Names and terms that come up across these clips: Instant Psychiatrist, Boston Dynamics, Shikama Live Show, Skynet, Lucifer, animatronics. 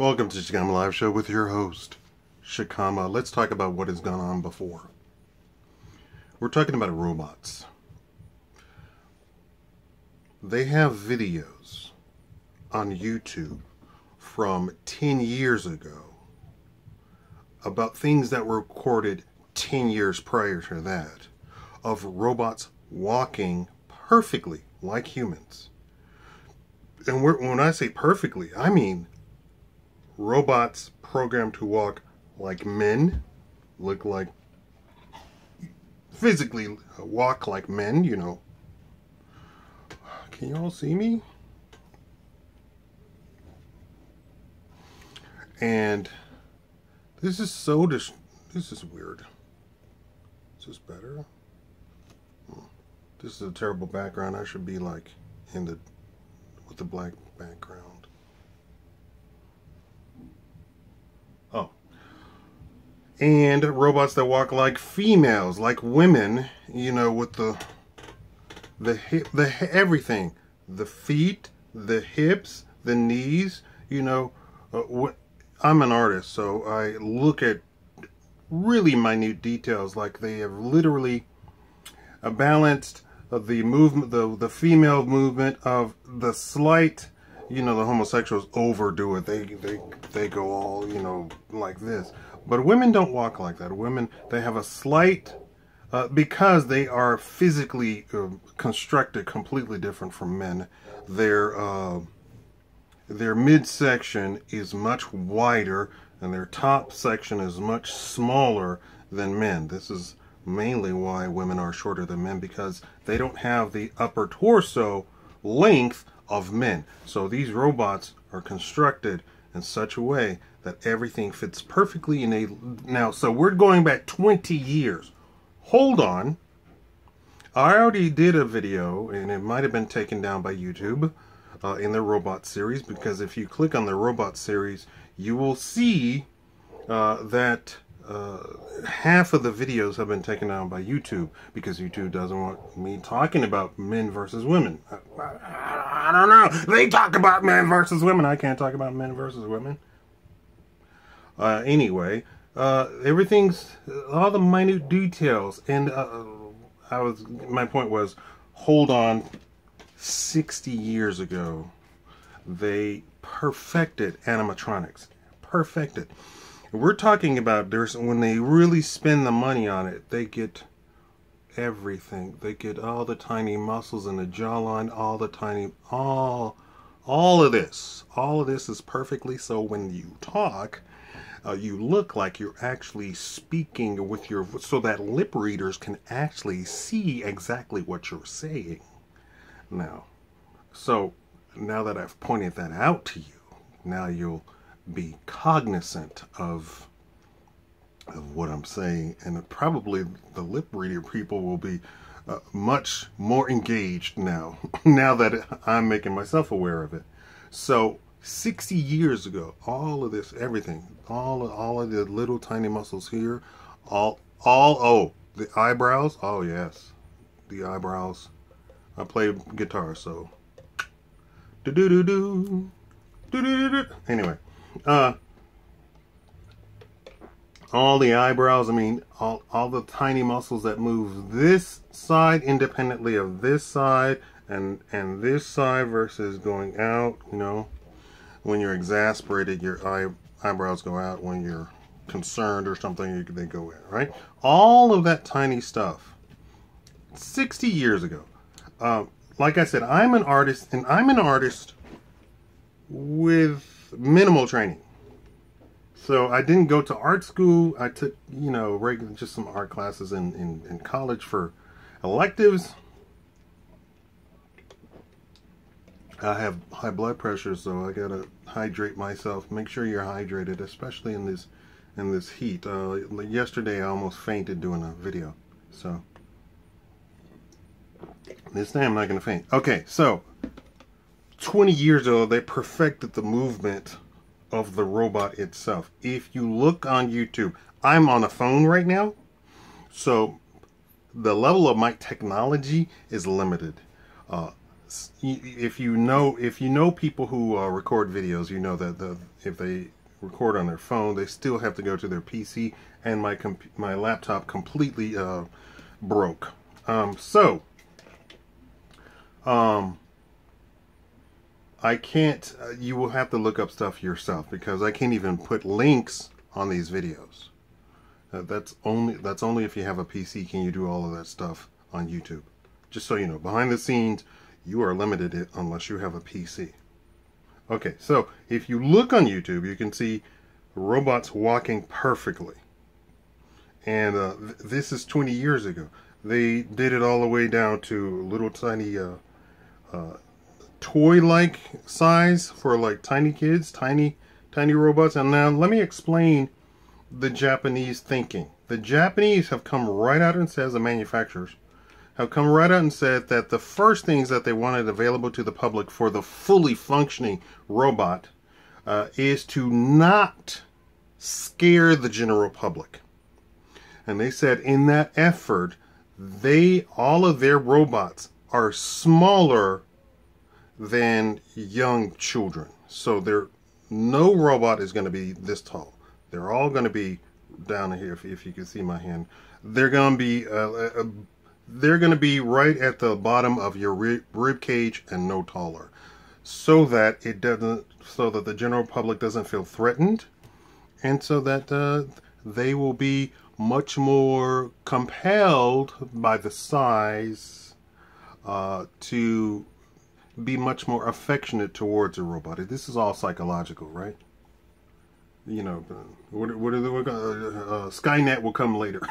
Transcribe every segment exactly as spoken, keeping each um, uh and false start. Welcome to Shikama Live Show with your host, Shikama. Let's talk about what has gone on before. We're talking about robots. They have videos on YouTube from ten years ago about things that were recorded ten years prior to that of robots walking perfectly like humans. And we're, when I say perfectly, I mean robots programmed to walk like men, look like, physically walk like men, you know. Can you all see me? And this is so, dis this is weird. Is this better? This is a terrible background. I should be like in the, with the black background. Oh. And robots that walk like females, like women, you know, with the, the hip, the everything, the feet, the hips, the knees, you know, uh, I'm an artist, so I look at really minute details, like they have literally balanced the movement, the, the female movement of the slight, you know, the homosexuals overdo it. They, they, they go all, you know, like this. But women don't walk like that. Women, they have a slight, uh, because they are physically uh, constructed completely different from men. They're, uh, their midsection is much wider and their top section is much smaller than men. This is mainly why women are shorter than men, because they don't have the upper torso length of men. So these robots are constructed in such a way that everything fits perfectly in a... Now, so we're going back twenty years. Hold on. I already did a video, and it might have been taken down by YouTube, Uh, in the robot series, because if you click on the robot series, you will see uh, that uh, half of the videos have been taken down by YouTube, because YouTube doesn't want me talking about men versus women. I, I, I don't know. They talk about men versus women. I can't talk about men versus women. Uh, anyway, uh, everything's, all the minute details, and uh, I was, my point was, hold on. sixty years ago, they perfected animatronics. Perfected. We're talking about there's when they really spend the money on it, they get everything. They get all the tiny muscles in the jawline, all the tiny, all, all of this. All of this is perfectly so when you talk, uh, you look like you're actually speaking with your, so that lip readers can actually see exactly what you're saying. Now, so now that I've pointed that out to you, now you'll be cognizant of, of what I'm saying, and probably the lip reader people will be uh, much more engaged now, now that I'm making myself aware of it. So sixty years ago, all of this, everything, all, all of the little tiny muscles here, all, all, oh, the eyebrows, oh yes, the eyebrows. I play guitar, so do do do do do do do. Anyway, uh, all the eyebrows. I mean, all all the tiny muscles that move this side independently of this side, and and this side versus going out. You know, when you're exasperated, your eye eyebrows go out. When you're concerned or something, they go in. Right? All of that tiny stuff. sixty years ago. Uh, like I said, I'm an artist, and I'm an artist with minimal training. So I didn't go to art school. I took, you know, regular, just some art classes in, in, in college for electives. I have high blood pressure, so I gotta hydrate myself. Make sure you're hydrated, especially in this, in this heat. Uh, yesterday I almost fainted doing a video, so... This time I'm not going to faint. Okay, so twenty years ago, they perfected the movement of the robot itself. If you look on YouTube, I'm on a phone right now, so the level of my technology is limited. Uh, if you know if you know people who uh, record videos, you know that the if they record on their phone, they still have to go to their P C, and my comp my laptop completely uh, broke. Um, so um, I can't. Uh, you will have to look up stuff yourself, because I can't even put links on these videos. Uh, that's only that's only if you have a P C can you do all of that stuff on YouTube. Just so you know, behind the scenes, you are limited unless you have a P C. Okay, so if you look on YouTube, you can see robots walking perfectly. And uh, th this is twenty years ago. They did it all the way down to little tiny uh, uh, toy-like size for like tiny kids, tiny, tiny robots. And now let me explain the Japanese thinking. The Japanese have come right out and says, the manufacturers have come right out and said that the first things that they wanted available to the public for the fully functioning robot uh, is to not scare the general public. And they said in that effort, they all of their robots are smaller than young children. So there, no robot is going to be this tall. They're all going to be down here. If, if you can see my hand, they're going to be uh, uh, they're going to be right at the bottom of your rib, rib cage and no taller, so that it doesn't, so that the general public doesn't feel threatened, and so that uh, they will be much more compelled by the size uh, to be much more affectionate towards a robot. This is all psychological, right? You know, what, what are the uh, uh, Skynet will come later.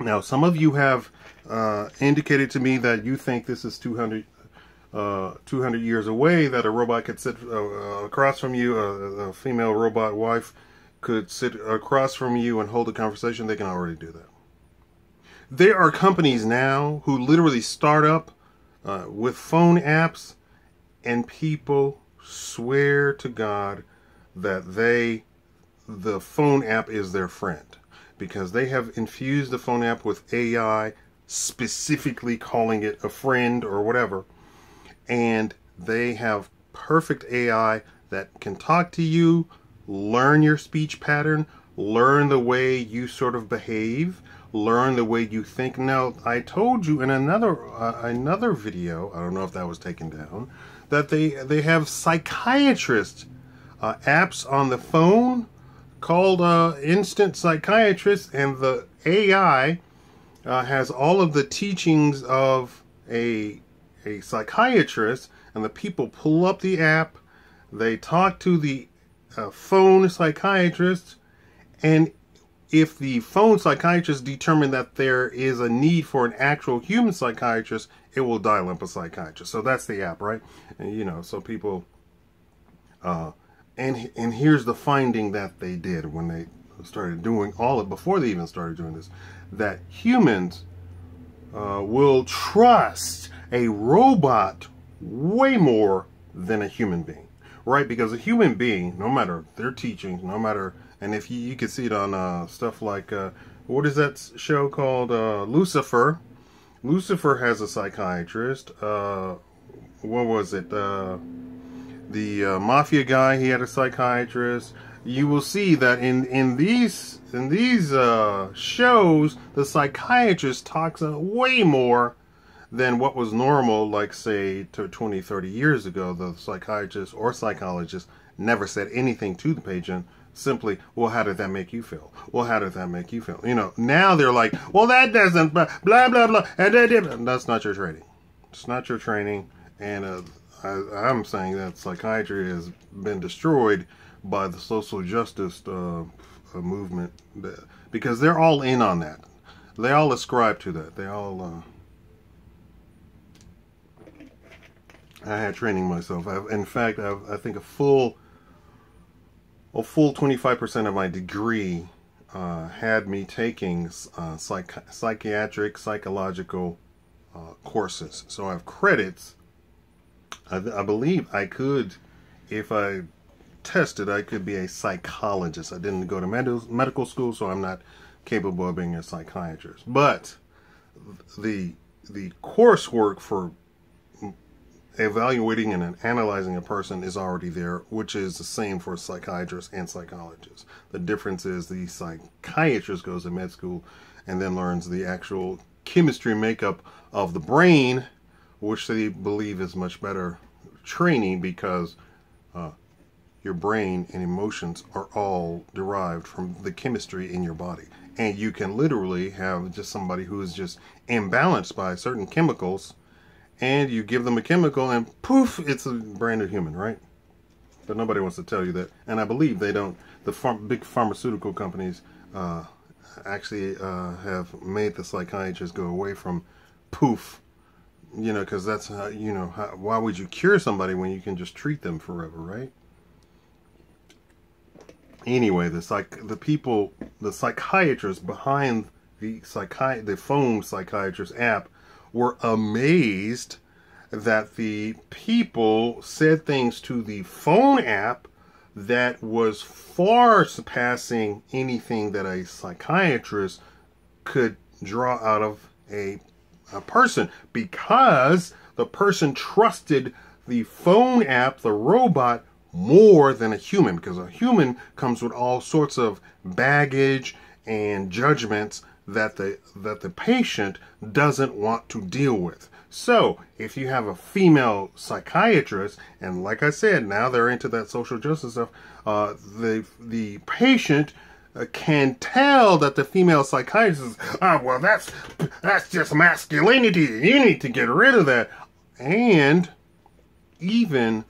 Now, some of you have uh, indicated to me that you think this is two hundred, uh, two hundred years away, that a robot could sit uh, across from you, a, a female robot wife could sit across from you and hold a conversation. They can already do that. There are companies now who literally start up uh, with phone apps, and people swear to God that they, the phone app is their friend, because they have infused the phone app with A I, specifically calling it a friend or whatever, and they have perfect A I that can talk to you, learn your speech pattern, learn the way you sort of behave, learn the way you think. Now, I told you in another uh, another video, I don't know if that was taken down, that they they have psychiatrist uh, apps on the phone called uh, Instant Psychiatrist, and the A I uh, has all of the teachings of a a psychiatrist, and the people pull up the app, they talk to the uh, phone psychiatrist, and if the phone psychiatrist determines that there is a need for an actual human psychiatrist, it will dial up a psychiatrist. So that's the app, right? And, you know, so people, uh, and and here's the finding that they did when they started doing all of, before they even started doing this, that humans uh, will trust a robot way more than a human being, right? Because a human being, no matter their teachings, no matter. And if you, you can see it on uh, stuff like, uh, what is that show called? Uh, Lucifer. Lucifer has a psychiatrist. Uh, what was it? Uh, the uh, mafia guy, he had a psychiatrist. You will see that in, in these, in these uh, shows, the psychiatrist talks way more than what was normal, like, say, to twenty, thirty years ago. The psychiatrist or psychologist never said anything to the patient. Simply, well, how did that make you feel? Well, how did that make you feel? You know, now they're like, well, that doesn't, blah, blah, blah, blah. And that's not your training. It's not your training. And uh, I, I'm saying that psychiatry has been destroyed by the social justice uh, movement, because they're all in on that. They all ascribe to that. They all, uh, I had training myself. I've, in fact, I've, I think a full A full twenty-five percent of my degree uh, had me taking uh, psych psychiatric, psychological uh, courses. So I have credits. I, I believe I could, if I tested, I could be a psychologist. I didn't go to med medical school, so I'm not capable of being a psychiatrist. But the the coursework for evaluating and analyzing a person is already there, which is the same for psychiatrists and psychologists. The difference is the psychiatrist goes to med school and then learns the actual chemistry makeup of the brain, which they believe is much better training because uh, your brain and emotions are all derived from the chemistry in your body. And you can literally have just somebody who is just imbalanced by certain chemicals, and you give them a chemical and poof, it's a brand new human, right? But nobody wants to tell you that. And I believe they don't. The ph- big pharmaceutical companies uh, actually uh, have made the psychiatrists go away from poof, you know, because that's how, you know, how, why would you cure somebody when you can just treat them forever, right? Anyway, the psych, the people, the psychiatrists behind the psychi, the phone psychiatrist app were amazed that the people said things to the phone app that was far surpassing anything that a psychiatrist could draw out of a, a person, because the person trusted the phone app, the robot, more than a human, because a human comes with all sorts of baggage and judgments that the that the patient doesn't want to deal with. So if you have a female psychiatrist, and like I said, now they're into that social justice stuff, uh, the the patient uh, can tell that the female psychiatrist is, ah, well, that's that's just masculinity. You need to get rid of that. And even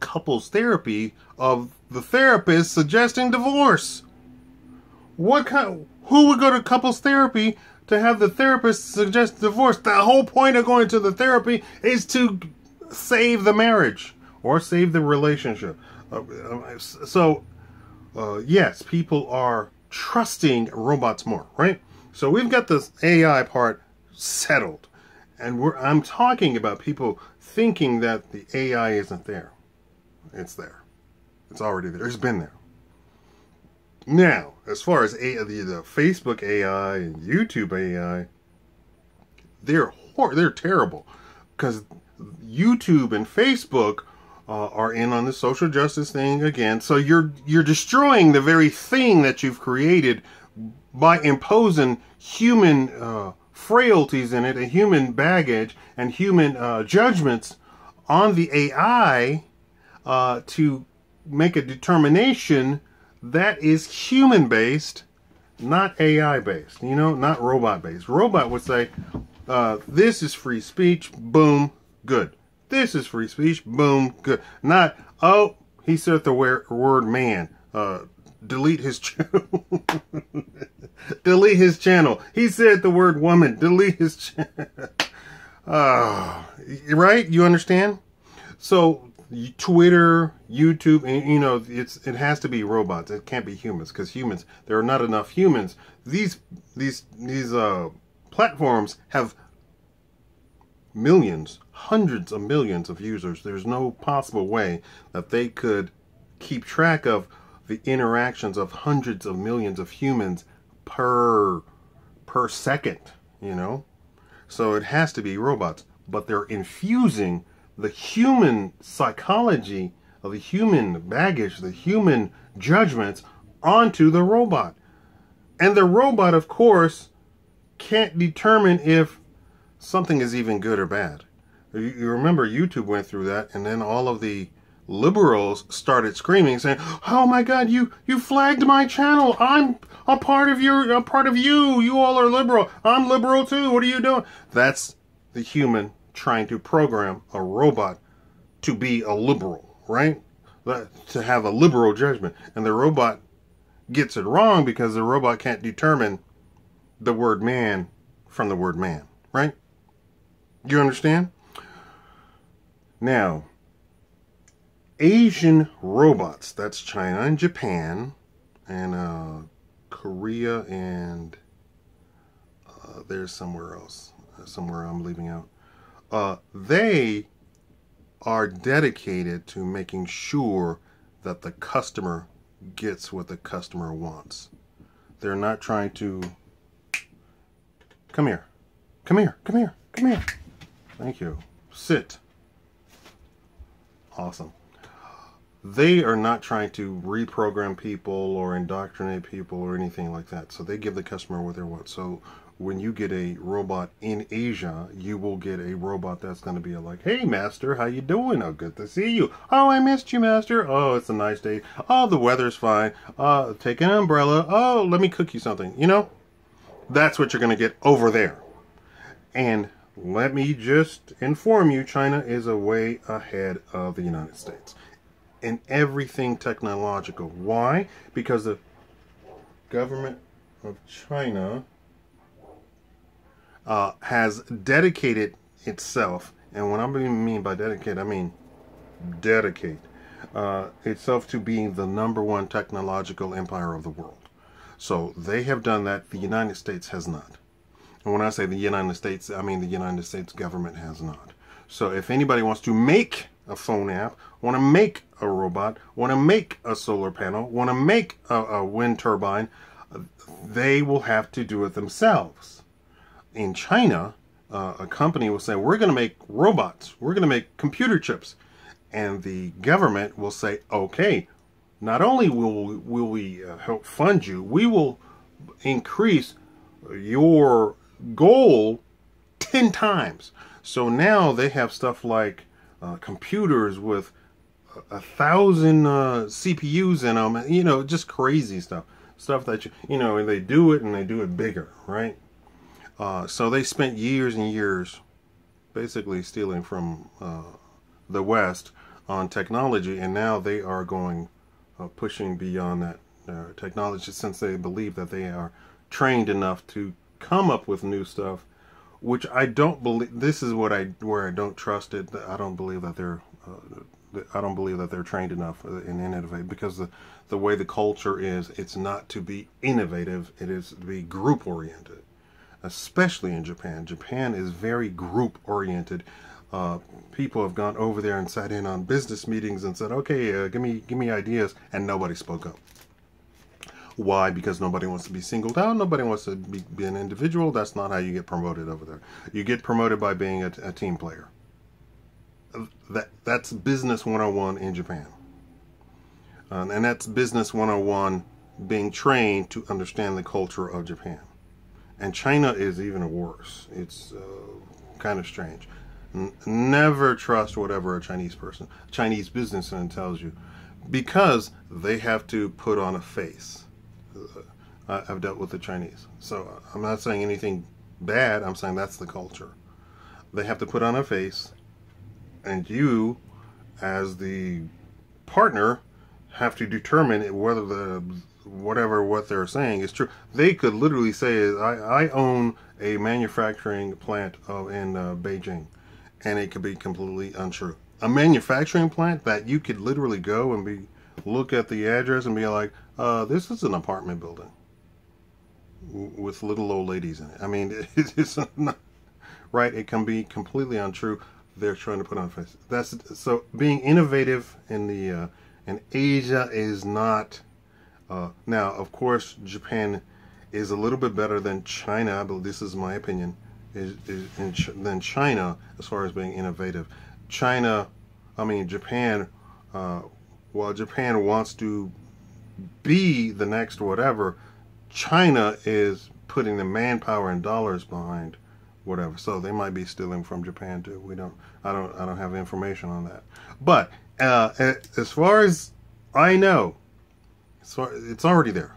couples therapy of the therapist suggesting divorce. What kind? Who would go to couples therapy to have the therapist suggest divorce? The whole point of going to the therapy is to save the marriage or save the relationship. Uh, so, uh, yes, people are trusting robots more, right? So we've got this A I part settled, and we're, I'm talking about people thinking that the A I isn't there. It's there. It's already there. It's been there. Now, as far as a, the, the Facebook A I and YouTube A I, they're hor they're terrible, because YouTube and Facebook uh, are in on the social justice thing again. So you're you're destroying the very thing that you've created by imposing human uh, frailties in it, and human baggage and human uh, judgments on the A I. Uh, to make a determination that is human-based, not A I-based, you know, not robot-based. Robot would say, uh, this is free speech, boom, good. This is free speech, boom, good. Not, oh, he said the word man. Uh, delete his channel. Delete his channel. He said the word woman. Delete his channel. uh, right? You understand? So Twitter, YouTube, and, you know, it's it has to be robots. It can't be humans, because humans, there are not enough humans. These these these uh, platforms have millions, hundreds of millions of users. There's no possible way that they could keep track of the interactions of hundreds of millions of humans per per second. You know, so it has to be robots. But they're infusing the human psychology, of the human baggage, the human judgments onto the robot. And the robot, of course, can't determine if something is even good or bad. You, you remember YouTube went through that, and then all of the liberals started screaming, saying, "Oh my God, you you flagged my channel. I'm a part of your a part of you. You all are liberal. I'm liberal too. What are you doing?" That's the human trying to program a robot to be a liberal, right? To have a liberal judgment. And the robot gets it wrong because the robot can't determine the word man from the word man, right? You understand? Now, Asian robots, that's China and Japan and uh, Korea and uh, there's somewhere else, somewhere I'm leaving out. Uh, they are dedicated to making sure that the customer gets what the customer wants. They're not trying to, come here, Come here, come here, come here. Thank you. Sit. Awesome. They are not trying to reprogram people or indoctrinate people or anything like that. So they give the customer what they want. So when you get a robot in Asia, you will get a robot that's going to be like, hey, master, how you doing? Oh, good to see you. Oh, I missed you, master. Oh, it's a nice day. Oh, the weather's fine. Uh, take an umbrella. Oh, let me cook you something. You know, that's what you're going to get over there. And let me just inform you, China is a way ahead of the United States in everything technological. Why? Because the government of China uh, has dedicated itself, and what I mean by dedicate, I mean dedicate uh, itself to being the number one technological empire of the world. So they have done that. The United States has not. And when I say the United States, I mean the United States government has not. So if anybody wants to make a phone app, want to make a robot, want to make a solar panel, want to make a, a wind turbine, they will have to do it themselves. In China, uh, a company will say, we're going to make robots, we're going to make computer chips. And the government will say, okay, not only will, will we uh, help fund you, we will increase your goal ten times. So now they have stuff like uh, computers with a, a thousand uh, C P Us in them, you know, just crazy stuff stuff that you you know and they do it and they do it bigger, right? Uh, so they spent years and years basically stealing from uh, the West on technology, and now they are going uh, pushing beyond that uh, technology, since they believe that they are trained enough to come up with new stuff, which I don't believe. This is what I where I don't trust it. I don't believe that they're uh, I don't believe that they're trained enough and innovative, because the the way the culture is, it's not to be innovative. It is to be group oriented, especially in Japan. Japan is very group oriented. Uh, people have gone over there and sat in on business meetings and said, "Okay, uh, give me give me ideas," and nobody spoke up. Why? Because nobody wants to be singled out. Nobody wants to be, be an individual. That's not how you get promoted over there. You get promoted by being a, a team player. That That's business one oh one in Japan. Um, and that's business one oh one, being trained to understand the culture of Japan. And China is even worse. It's uh, kind of strange. N never trust whatever a Chinese person, Chinese businessman tells you, because they have to put on a face. I've dealt with the Chinese, so I'm not saying anything bad. I'm saying that's the culture. They have to put on a face, and you, as the partner, have to determine whether the whatever what they're saying is true. They could literally say, "I, I own a manufacturing plant of in uh, Beijing," and it could be completely untrue. A manufacturing plant that you could literally go and be look at the address and be like, uh, this is an apartment building with little old ladies in it. I mean, it's not right. It can be completely untrue. They're trying to put on face. That's so being innovative in the uh, in Asia is not. Uh, now, of course, Japan is a little bit better than China, but this is my opinion. Is, is in Ch than China as far as being innovative. China, I mean Japan. Uh, While Japan wants to be the next whatever, China is putting the manpower and dollars behind whatever. So they might be stealing from Japan too. We don't. I don't. I don't have information on that. But uh, as far as I know, so it's already there.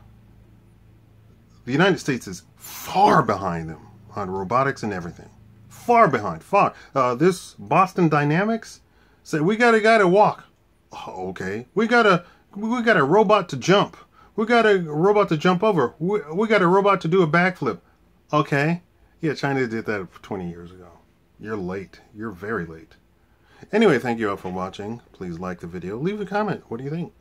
The United States is far behind them on robotics and everything. Far behind. Far. Uh, this Boston Dynamics said we got a guy to walk. Oh, okay, we got a we got a robot to jump. We got a robot to jump over. We, we got a robot to do a backflip. Okay, yeah, China did that twenty years ago. You're late. You're very late. Anyway, thank you all for watching. Please like the video. Leave a comment. What do you think?